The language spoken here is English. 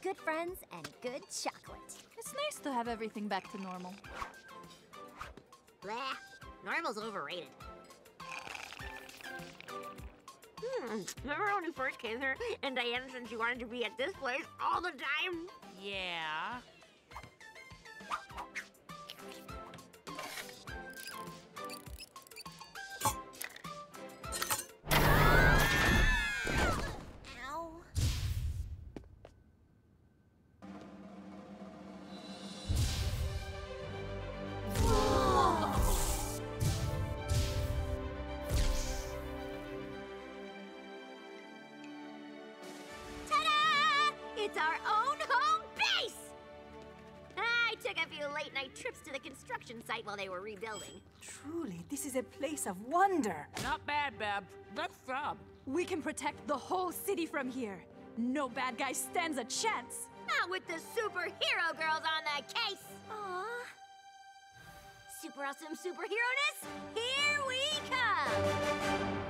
Good friends and good chocolate. It's nice to have everything back to normal. Bleh. Normal's overrated. Remember when we first came here and Diana said she wanted to be at this place all the time? Yeah. It's our own home base! I took a few late-night trips to the construction site while they were rebuilding. Truly, this is a place of wonder. Not bad, Bab. Good job. We can protect the whole city from here. No bad guy stands a chance. Not with the superhero girls on the case! Aww. Super awesome superhero-ness, here we come!